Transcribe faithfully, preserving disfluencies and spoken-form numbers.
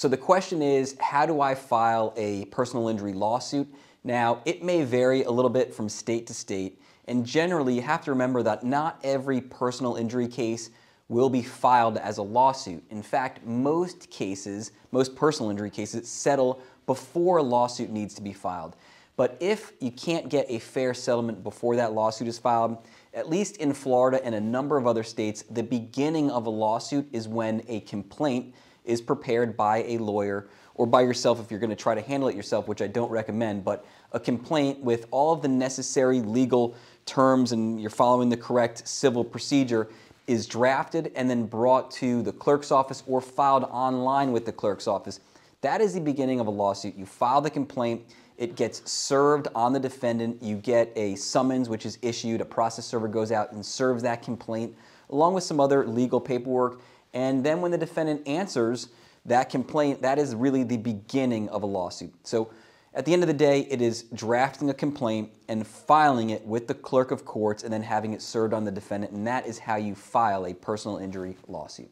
So the question is, how do I file a personal injury lawsuit? Now, it may vary a little bit from state to state, and generally you have to remember that not every personal injury case will be filed as a lawsuit. In fact, most cases, most personal injury cases, settle before a lawsuit needs to be filed. But if you can't get a fair settlement before that lawsuit is filed, at least in Florida and a number of other states, the beginning of a lawsuit is when a complaint is prepared by a lawyer or by yourself if you're going to try to handle it yourself, which I don't recommend, but a complaint with all of the necessary legal terms and you're following the correct civil procedure is drafted and then brought to the clerk's office or filed online with the clerk's office. That is the beginning of a lawsuit. You file the complaint, it gets served on the defendant, you get a summons which is issued, a process server goes out and serves that complaint along with some other legal paperwork, and then when the defendant answers that complaint, that is really the beginning of a lawsuit. So at the end of the day, it is drafting a complaint and filing it with the clerk of courts and then having it served on the defendant, and that is how you file a personal injury lawsuit.